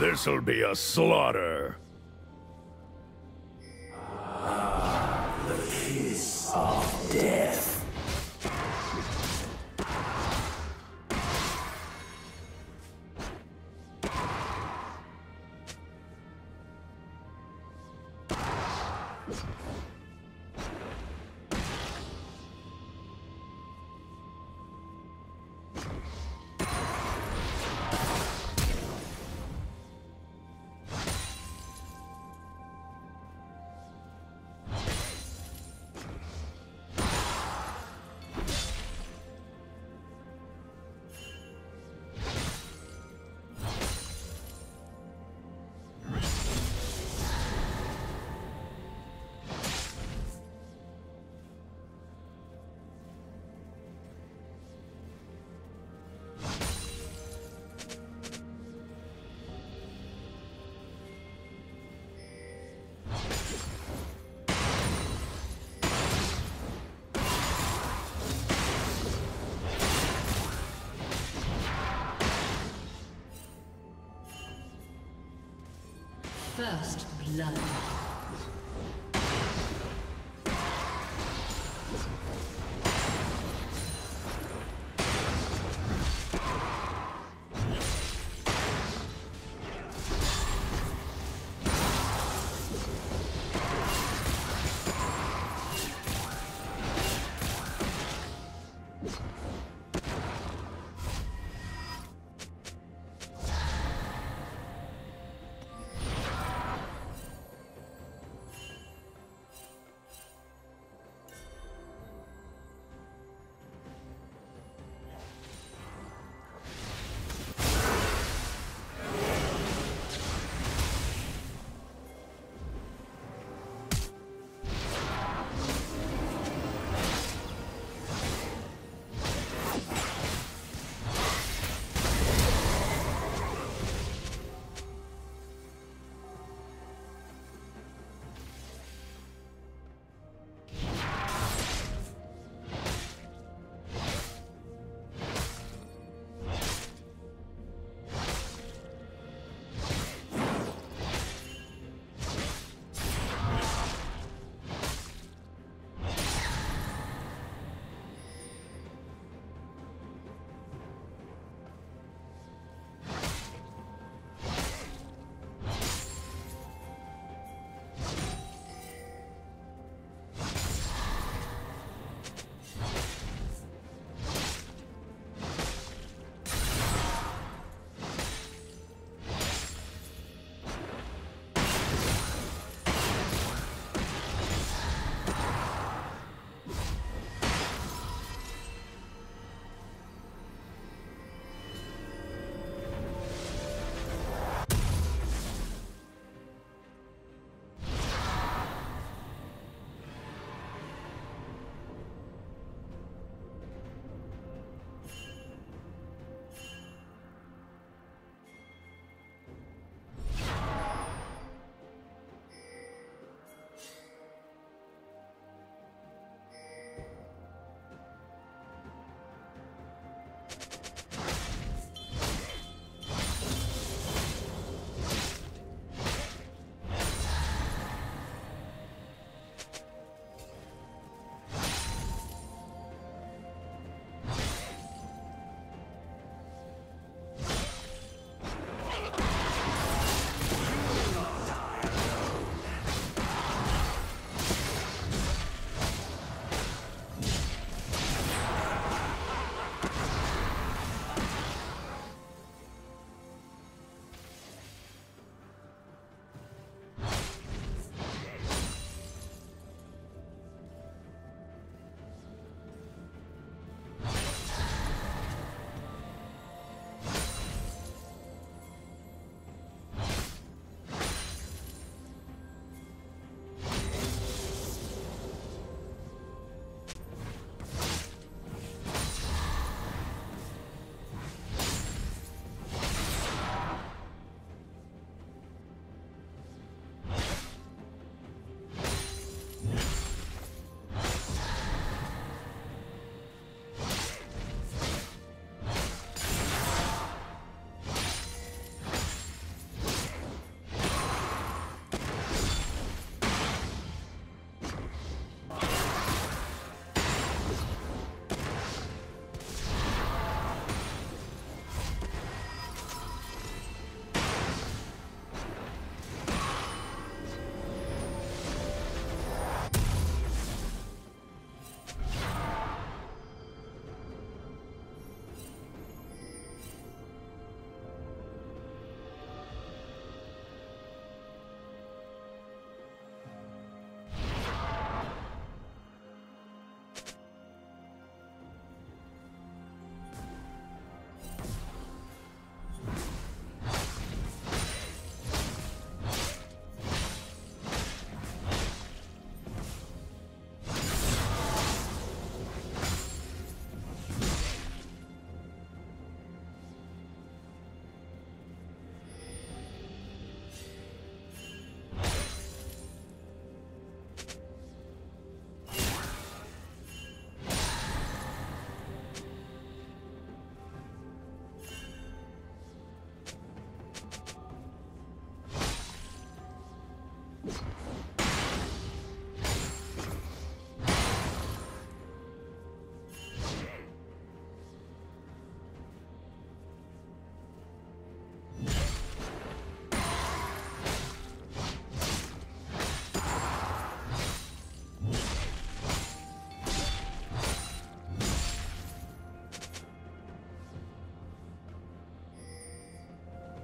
This'll be a slaughter. Ah, the kiss of death. First blood.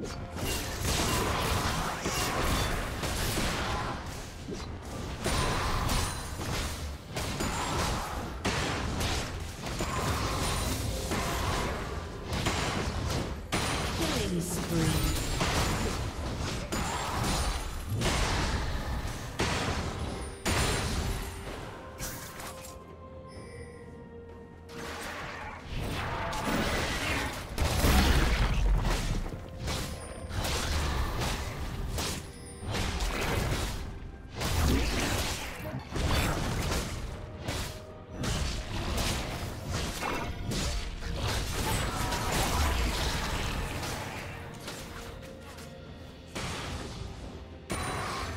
The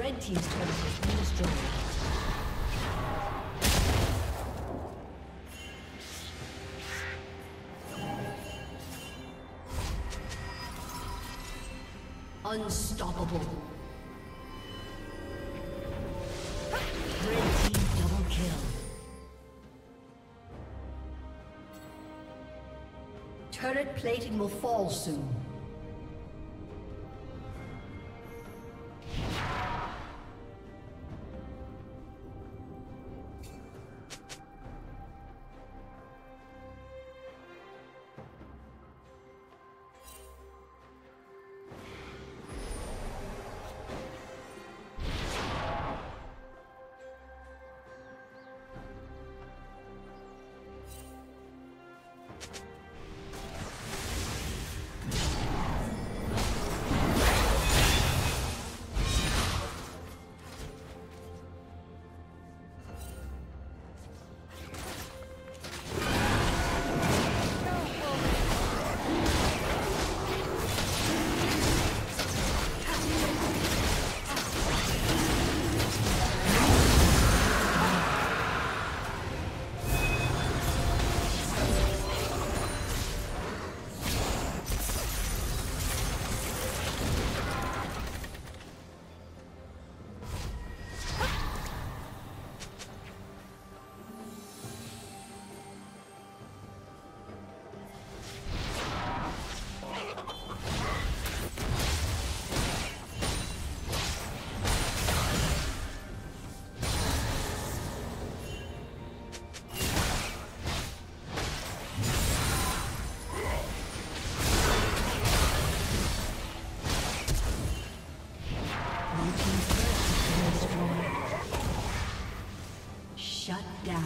Red team's turret has been destroyed. Unstoppable. Turret plating will fall soon. Shut down.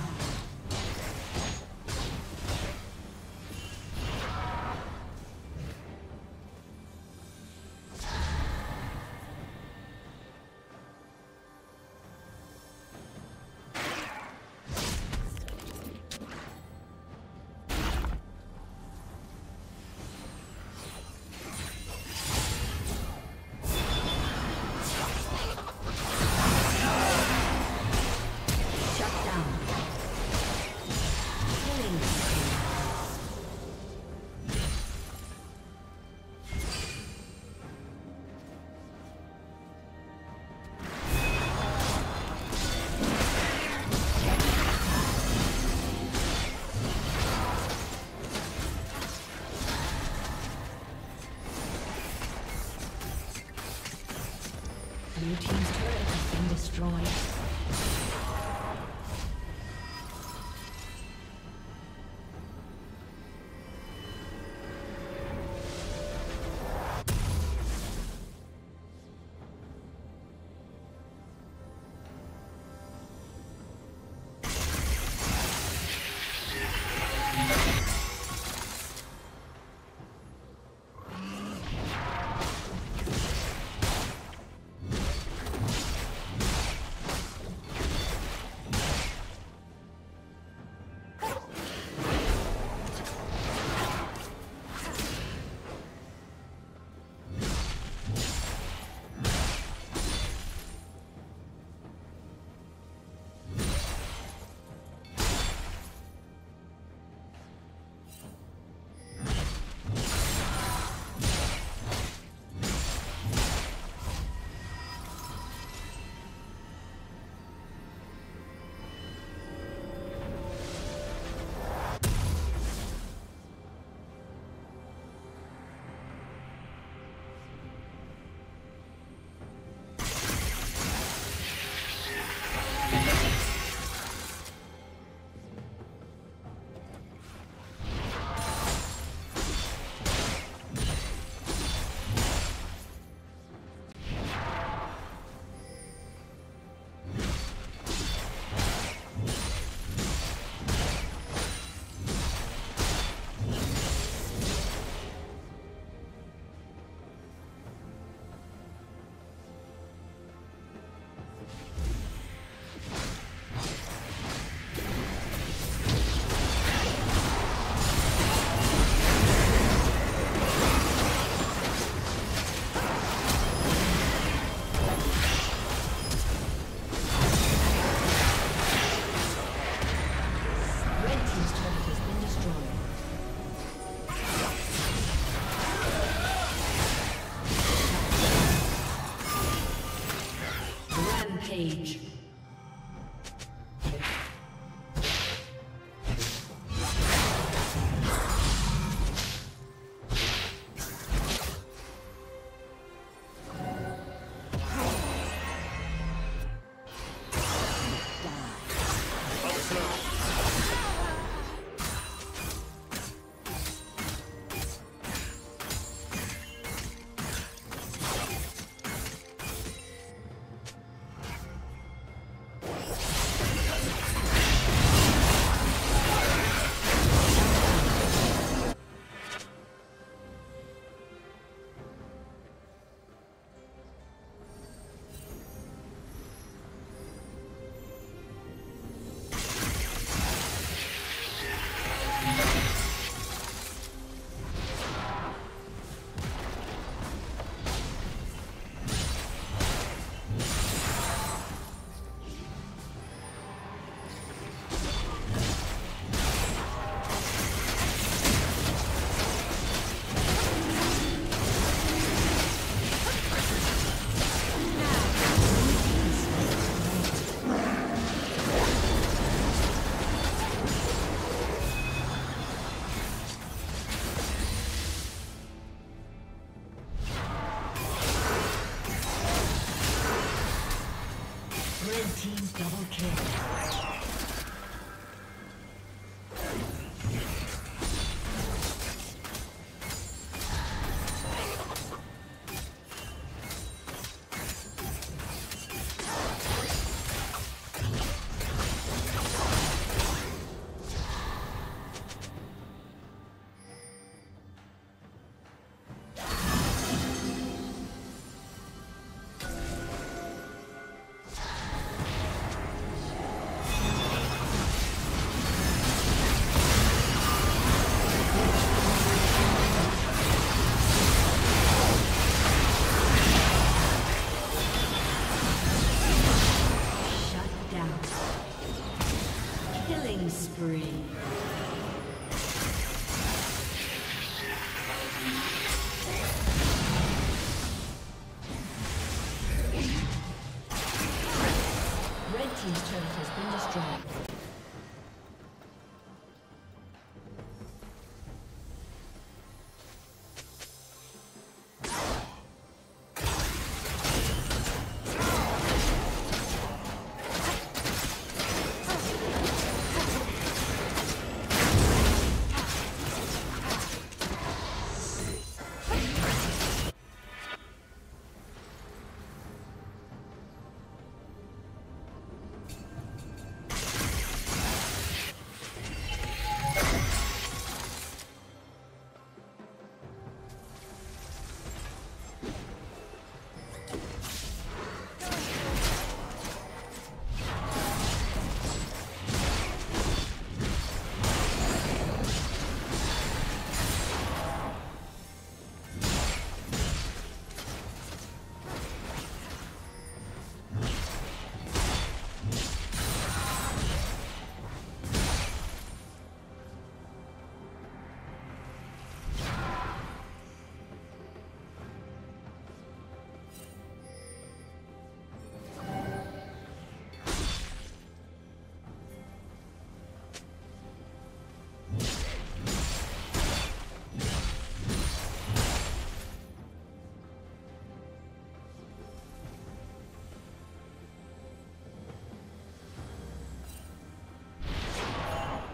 Double kill.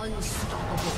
Unstoppable.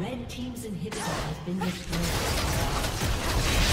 Red team's inhibitor has been destroyed.